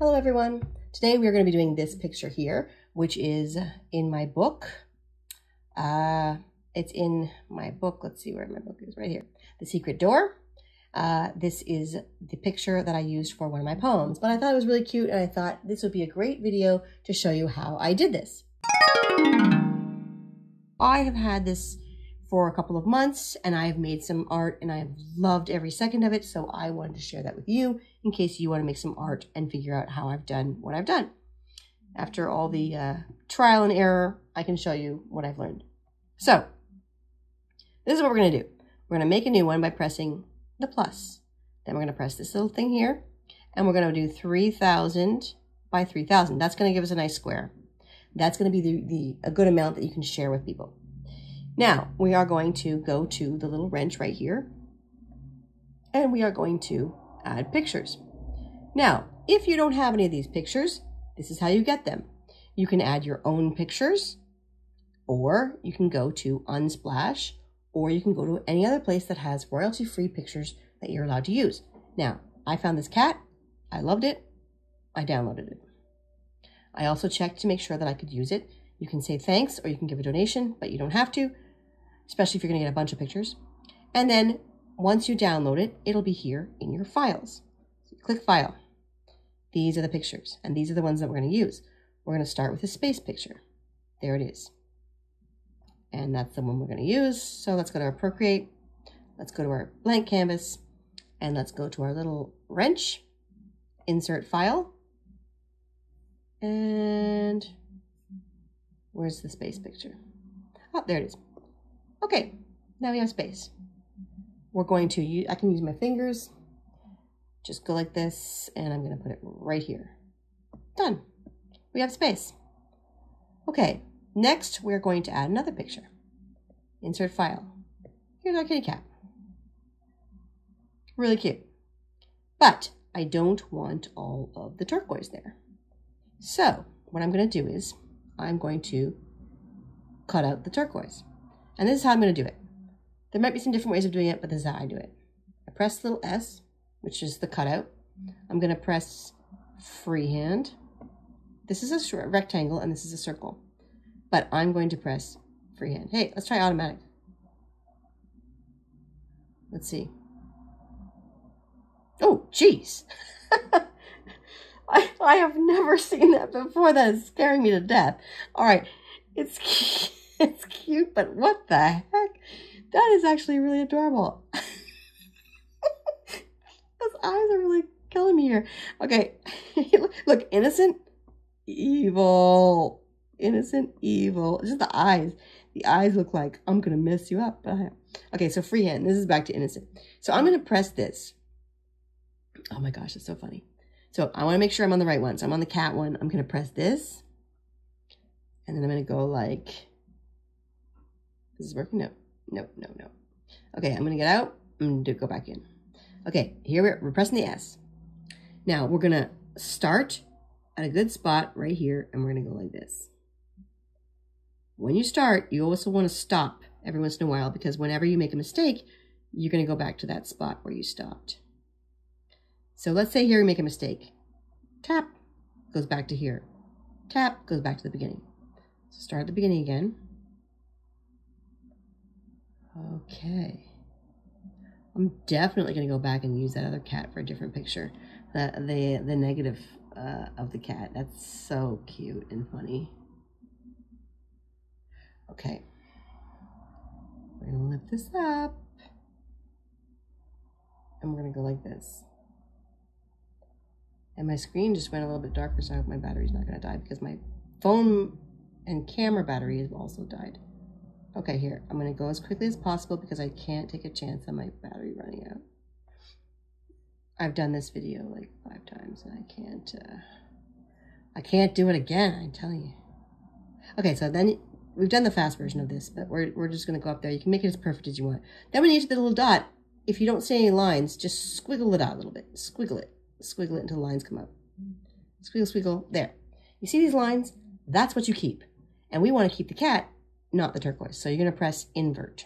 Hello everyone. Today we're going to be doing this picture here, which is in my book. It's in my book. Let's see where my book is, right here. The Secret Door. This is the picture that I used for one of my poems, but I thought it was really cute and I thought this would be a great video to show you how I did this. I have had this for a couple of months and I've made some art and I've loved every second of it. So I wanted to share that with you in case you want to make some art and figure out how I've done what I've done. After all the trial and error, I can show you what I've learned. So this is what we're going to do. We're going to make a new one by pressing the plus. Then we're going to press this little thing here and we're going to do 3,000 by 3,000. That's going to give us a nice square. That's going to be a good amount that you can share with people. Now, we are going to go to the little wrench right here, and we are going to add pictures. Now, if you don't have any of these pictures, this is how you get them. You can add your own pictures, or you can go to Unsplash, or you can go to any other place that has royalty-free pictures that you're allowed to use. Now, I found this cat. I loved it. I downloaded it. I also checked to make sure that I could use it. You can say thanks, or you can give a donation, but you don't have to, especially if you're gonna get a bunch of pictures. And then once you download it, it'll be here in your files. So you click file. These are the pictures, and these are the ones that we're gonna use. We're gonna start with a space picture. There it is. And that's the one we're gonna use. So let's go to our Procreate. Let's go to our blank canvas, and let's go to our little wrench, insert file, and where's the space picture? Oh, there it is. Okay, now we have space. We're going to use, I can use my fingers, just go like this, and I'm gonna put it right here. Done, we have space. Okay, next we're going to add another picture. Insert file. Here's our kitty cat. Really cute. But I don't want all of the turquoise there. So what I'm gonna do is, I'm going to cut out the turquoise. And this is how I'm going to do it. There might be some different ways of doing it, but this is how I do it. I press the little S, which is the cutout. I'm going to press freehand. This is a short rectangle and this is a circle, but I'm going to press freehand. Hey, let's try automatic. Let's see. Oh, geez. I have never seen that before. That is scaring me to death. All right. It's cute, but what the heck? That is actually really adorable. Those eyes are really killing me here. Okay. Look, innocent, evil. Innocent, evil. Just the eyes. The eyes look like, I'm going to mess you up. Okay, so freehand. This is back to innocent. So I'm going to press this. Oh my gosh, it's so funny. So I want to make sure I'm on the right one. So I'm on the cat one. I'm going to press this. And then I'm going to go like, this is working? No, no, no, no. Okay, I'm going to get out. I'm going to go back in. Okay, here we're pressing the S. Now we're going to start at a good spot right here. And we're going to go like this. When you start, you also want to stop every once in a while, because whenever you make a mistake, you're going to go back to that spot where you stopped. So let's say here we make a mistake. Tap, goes back to here. Tap, goes back to the beginning. So start at the beginning again. Okay. I'm definitely gonna go back and use that other cat for a different picture. The negative of the cat. That's so cute and funny. Okay. We're gonna lift this up. And we're gonna go like this. And my screen just went a little bit darker, so I hope my battery's not going to die, because my phone and camera battery has also died. Okay, here. I'm going to go as quickly as possible because I can't take a chance on my battery running out. I've done this video like 5 times, and I can't do it again, I'm telling you. Okay, so then we've done the fast version of this, but we're just going to go up there. You can make it as perfect as you want. Then we need to the little dot. If you don't see any lines, just squiggle it out a little bit. Squiggle it. Squiggle it until the lines come up. Squiggle, squiggle, there. You see these lines? That's what you keep. And we want to keep the cat, not the turquoise. So you're going to press invert.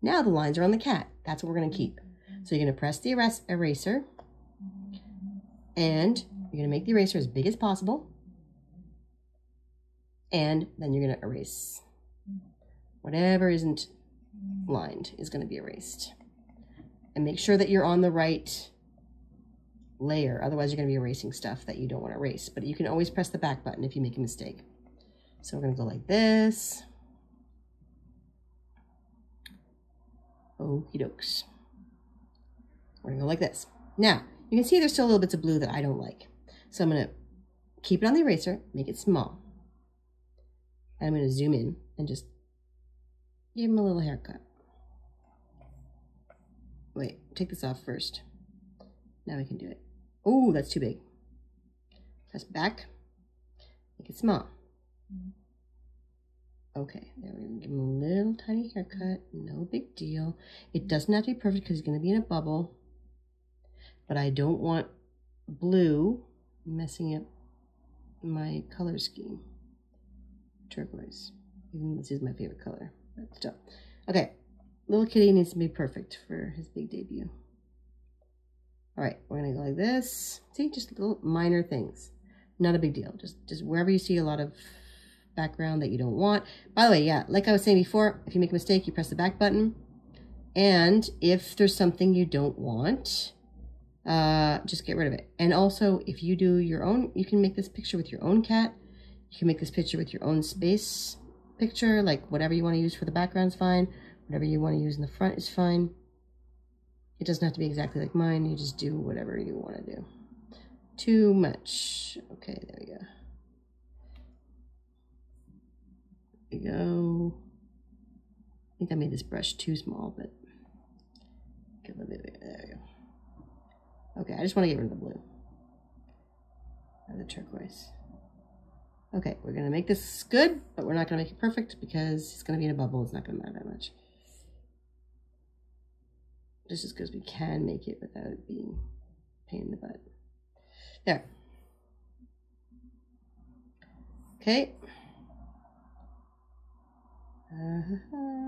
Now the lines are on the cat. That's what we're going to keep. So you're going to press the eraser, and You're going to make the eraser as big as possible. And then you're going to erase. Whatever isn't lined is going to be erased. And make sure that you're on the right layer. Otherwise, you're going to be erasing stuff that you don't want to erase. But you can always press the back button if you make a mistake. So we're going to go like this. Okie dokes. We're going to go like this. Now, you can see there's still little bits of blue that I don't like. So I'm going to keep it on the eraser, make it small. And I'm going to zoom in and just give him a little haircut. Wait, take this off first. Now we can do it. Oh, that's too big. Press back, make it small. Okay, there we're gonna give him a little tiny haircut, no big deal. It doesn't have to be perfect because he's gonna be in a bubble, but I don't want blue messing up my color scheme. Turquoise, even this is my favorite color, but still. Okay, little kitty needs to be perfect for his big debut. All right, we're gonna go like this. See, just little minor things. Not a big deal, just wherever you see a lot of background that you don't want. By the way, yeah, like I was saying before, if you make a mistake, you press the back button. And if there's something you don't want, just get rid of it. And also, if you do your own, you can make this picture with your own cat. You can make this picture with your own space picture, like whatever you wanna use for the background's fine. Whatever you wanna use in the front is fine. It doesn't have to be exactly like mine. You just do whatever you want to do. Too much. Okay, there we go. There we go. I think I made this brush too small, but get a little bit bigger. There we go. Okay, I just want to get rid of the blue. Or the turquoise. Okay, we're going to make this good, but we're not going to make it perfect because it's going to be in a bubble. It's not going to matter that much. Just as good as we can make it without it being a pain in the butt. There. Okay. And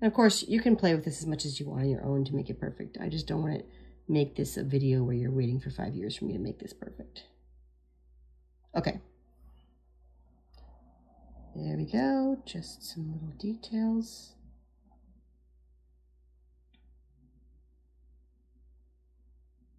of course, you can play with this as much as you want on your own to make it perfect. I just don't want to make this a video where you're waiting for 5 years for me to make this perfect. Okay. There we go. Just some little details.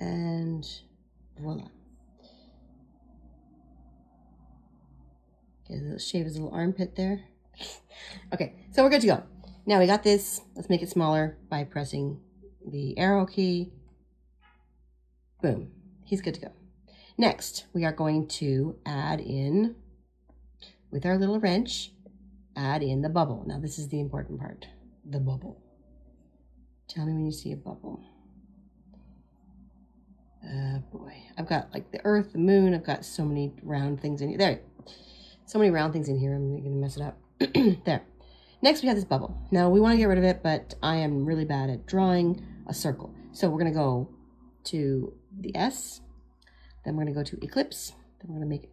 And voila. Okay, little shave his little armpit there. Okay, so we're good to go. Now we got this. Let's make it smaller by pressing the arrow key. Boom. He's good to go. Next, we are going to add in, with our little wrench, add in the bubble. Now this is the important part, the bubble. Tell me when you see a bubble. Boy, I've got like the earth, the moon, I've got so many round things in here. There, so many round things in here, I'm gonna mess it up. There. Next we have this bubble. Now we want to get rid of it, but I am really bad at drawing a circle. So we're gonna go to the S, then we're gonna go to Eclipse, then we're gonna make it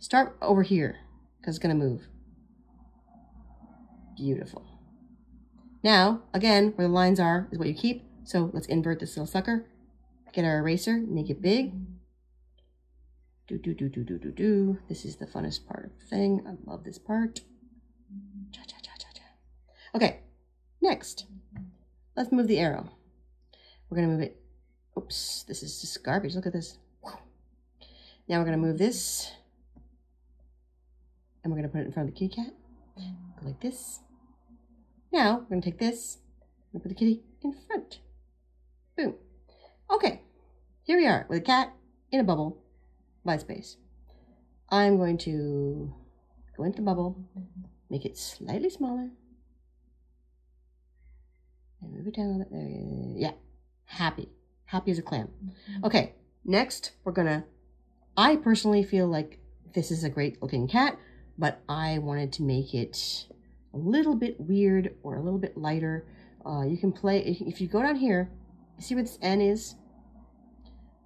start over here because it's gonna move. Beautiful. Now again, where the lines are is what you keep. So let's invert this little sucker. Get our eraser, make it big. Do. This is the funnest part of the thing. I love this part. Cha, cha, cha, cha, cha. Okay, next, let's move the arrow. We're gonna move it. Oops, this is just garbage. Look at this. Now we're gonna move this, and we're gonna put it in front of the kitty cat. Go like this. Now we're gonna take this and put the kitty in front. Boom. Okay. Here we are with a cat in a bubble, white space. I'm going to go into the bubble, make it slightly smaller, and move it down a little bit. There, yeah, happy. Happy as a clam. Okay, next we're gonna, I personally feel like this is a great looking cat, but I wanted to make it a little bit weird or a little bit lighter. You can play, if you go down here, see where this N is?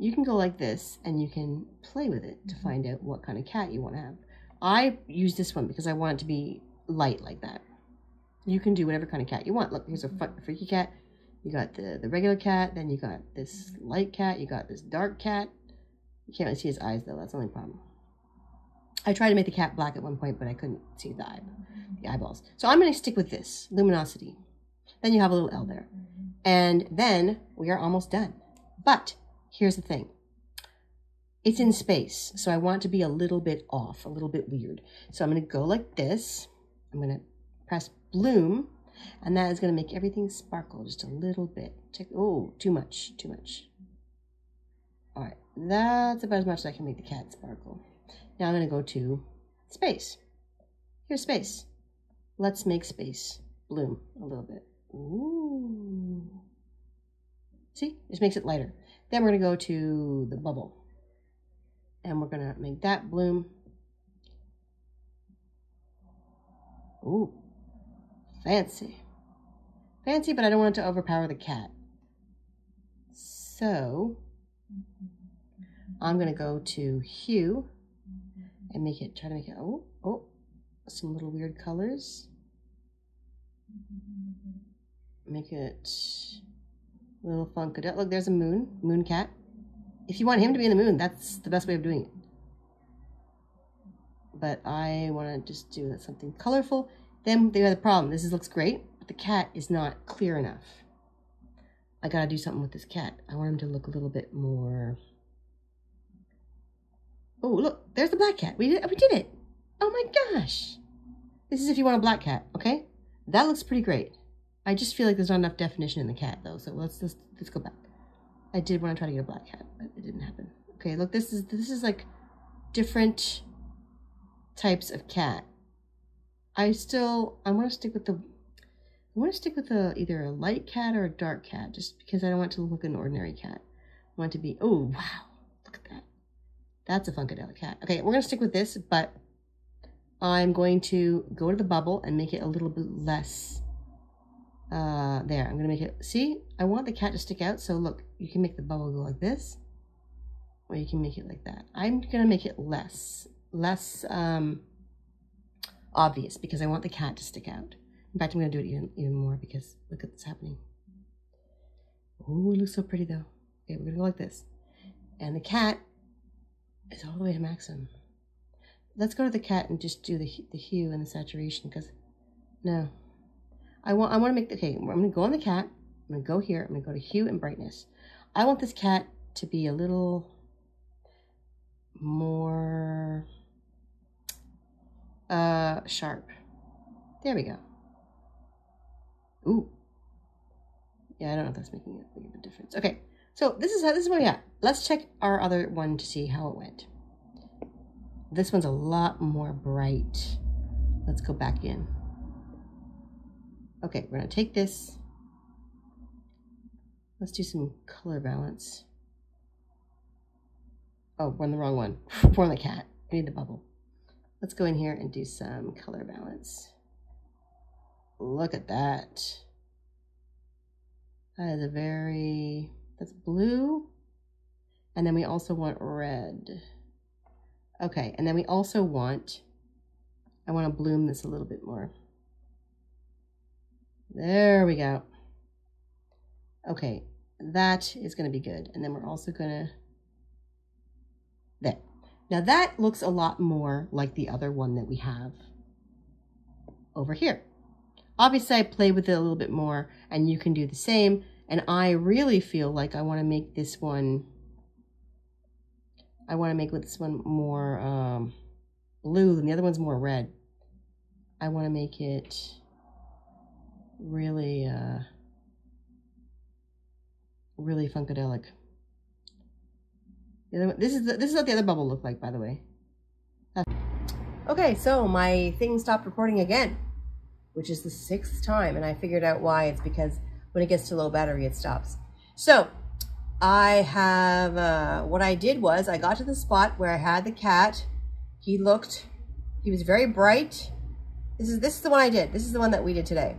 You can go like this and you can play with it to find out what kind of cat you want to have. I use this one because I want it to be light like that. You can do whatever kind of cat you want. Look, here's a freaky cat. You got the regular cat, then you got this light cat, you got this dark cat. You can't really see his eyes though, that's the only problem. I tried to make the cat black at one point, but I couldn't see the eye, the eyeballs. So I'm going to stick with this, luminosity. Then you have a little L there. And then we are almost done. But here's the thing. It's in space, so I want to be a little bit off, a little bit weird. So I'm going to go like this. I'm going to press bloom, and that is going to make everything sparkle just a little bit. Check, oh, too much, too much. All right, that's about as much as I can make the cat sparkle. Now I'm going to go to space. Here's space. Let's make space bloom a little bit. Ooh. See, this makes it lighter. Then we're going to go to the bubble. And we're going to make that bloom. Ooh, fancy. Fancy, but I don't want it to overpower the cat. So I'm going to go to hue and make it, try to make it, oh, oh, some little weird colors. Make it a little funkadelic. Look, there's a moon, moon cat. If you want him to be in the moon, that's the best way of doing it. But I want to just do something colorful. Then the other problem, this looks great, but the cat is not clear enough. I gotta do something with this cat. I want him to look a little bit more. Oh, look, there's the black cat. We did it. Oh my gosh. This is if you want a black cat, okay? That looks pretty great. I just feel like there's not enough definition in the cat though, so let's go back. I did want to try to get a black cat, but it didn't happen. Okay, look, this is like different types of cat. I want to stick with the, I want to stick with the either a light cat or a dark cat, just because I don't want it to look like an ordinary cat. I want it to be, oh wow, look at that. That's a funkadelic cat. Okay, we're gonna stick with this, but I'm going to go to the bubble and make it a little bit less. There, I'm gonna make it, see, I want the cat to stick out, so look, you can make the bubble go like this, or you can make it like that. I'm gonna make it less obvious, because I want the cat to stick out. In fact, I'm gonna do it even more, because look at what's happening. Oh, it looks so pretty though. Okay, we're gonna go like this. And the cat is all the way to maximum. Let's go to the cat and just do the hue and the saturation, because, no. I want to make, okay, I'm going to go on the cat, I'm going to go here, I'm going to go to hue and brightness. I want this cat to be a little more sharp. There we go. Ooh. Yeah, I don't know if that's making a big of a difference. Okay, so this is what we got. Let's check our other one to see how it went. This one's a lot more bright. Let's go back in. Okay, we're gonna take this. Let's do some color balance. Oh, we're on the wrong one. We're on the cat. I need the bubble. Let's go in here and do some color balance. Look at that. That is a very, that's blue. And then we also want red. Okay, and then we also want, I wanna bloom this a little bit more. There we go. Okay, that is going to be good. And then we're also going to, there. Now that looks a lot more like the other one that we have over here. Obviously I play with it a little bit more and you can do the same. And I really feel like I want to make this one, more blue and the other one's more red. I want to make it really really funkadelic. The other one, this is what the other bubble looked like, by the way. Okay, so my thing stopped recording again, which is the 6th time, and I figured out why. It's because when it gets to low battery it stops. So I have what I did was I got to the spot where I had the cat. He was very bright. This is the one I did. This is the one that we did today.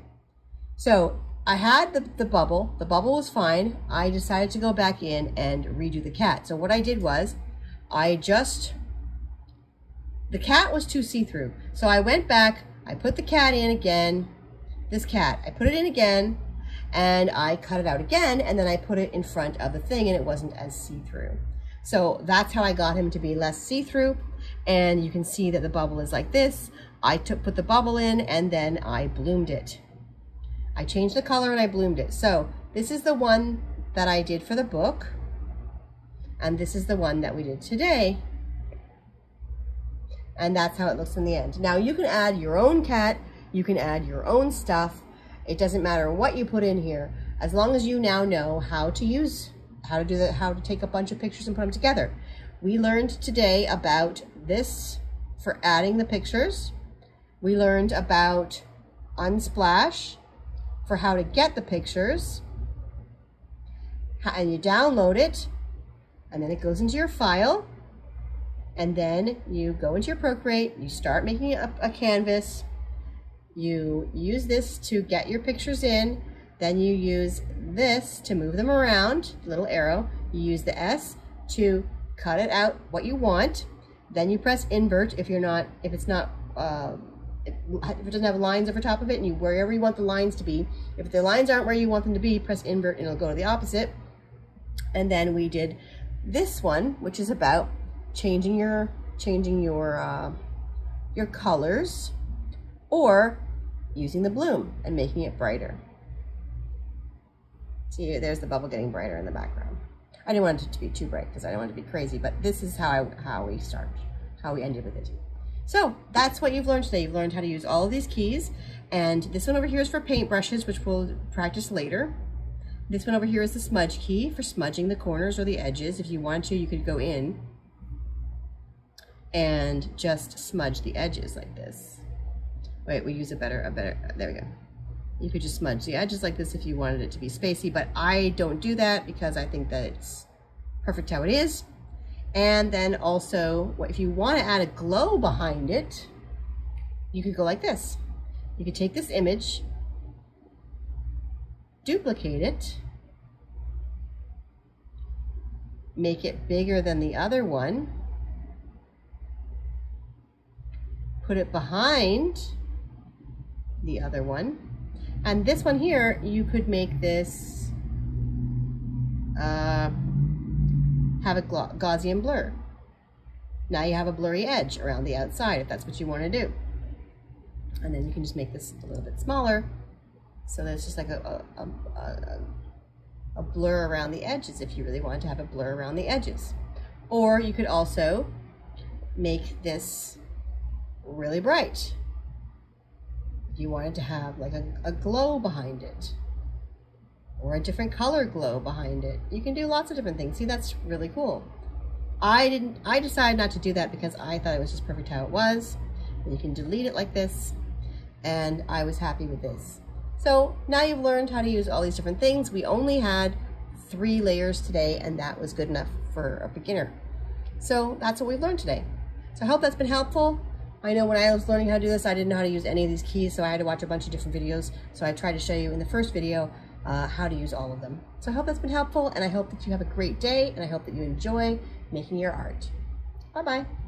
So I had the bubble. The bubble was fine. I decided to go back in and redo the cat. So what I did was the cat was too see-through. So I went back, I put the cat in again, this cat, I put it in again, and I cut it out again, and then I put it in front of the thing and it wasn't as see-through. So that's how I got him to be less see-through. And you can see that the bubble is like this. I put the bubble in and then I bloomed it. I changed the color and I bloomed it. So this is the one that I did for the book. And this is the one that we did today. And that's how it looks in the end. Now you can add your own cat, you can add your own stuff. It doesn't matter what you put in here, as long as you now know how to take a bunch of pictures and put them together. We learned today about this for adding the pictures. We learned about Unsplash for how to get the pictures, and you download it, and then it goes into your file, and then you go into your Procreate, you start making a canvas, you use this to get your pictures in, then you use this to move them around, little arrow, you use the S to cut it out what you want, then you press invert if it doesn't have lines over top of it, and you wherever you want the lines to be. If the lines aren't where you want them to be, press invert and it'll go to the opposite. And then we did this one, which is about changing your colors or using the bloom and making it brighter. See, there's the bubble getting brighter in the background. I didn't want it to be too bright because I don't want it to be crazy, but this is how we ended with it. So that's what you've learned today. You've learned how to use all of these keys. And this one over here is for paintbrushes, which we'll practice later. This one over here is the smudge key for smudging the corners or the edges. If you want to, you could go in and just smudge the edges like this. Wait, we use a better, there we go. You could just smudge the edges like this if you wanted it to be spacey, but I don't do that because I think that it's perfect how it is. And then also, if you want to add a glow behind it, you could go like this. You could take this image, duplicate it, make it bigger than the other one, put it behind the other one. And this one here, you could make this have a Gaussian blur. Now you have a blurry edge around the outside if that's what you want to do. And then you can just make this a little bit smaller. So there's just like a blur around the edges if you really wanted to have a blur around the edges. Or you could also make this really bright. You wanted to have like a glow behind it, or a different color glow behind it. You can do lots of different things. See, that's really cool. I decided not to do that because I thought it was just perfect how it was. And you can delete it like this, and I was happy with this. So now you've learned how to use all these different things. We only had 3 layers today, and that was good enough for a beginner. So that's what we've learned today. So I hope that's been helpful. I know when I was learning how to do this, I didn't know how to use any of these keys, so I had to watch a bunch of different videos. So I tried to show you in the first video how to use all of them. So I hope that's been helpful, and I hope that you have a great day, and I hope that you enjoy making your art. Bye-bye.